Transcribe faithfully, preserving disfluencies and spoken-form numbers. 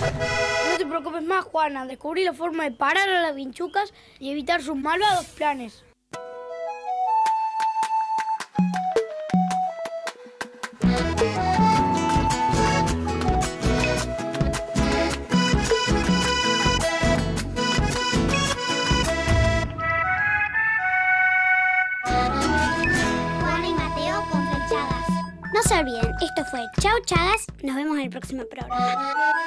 No te preocupes más, Juana. Descubrí la forma de parar a las vinchucas y evitar sus malvados planes. No se olviden, esto fue Chau Chagas, nos vemos en el próximo programa.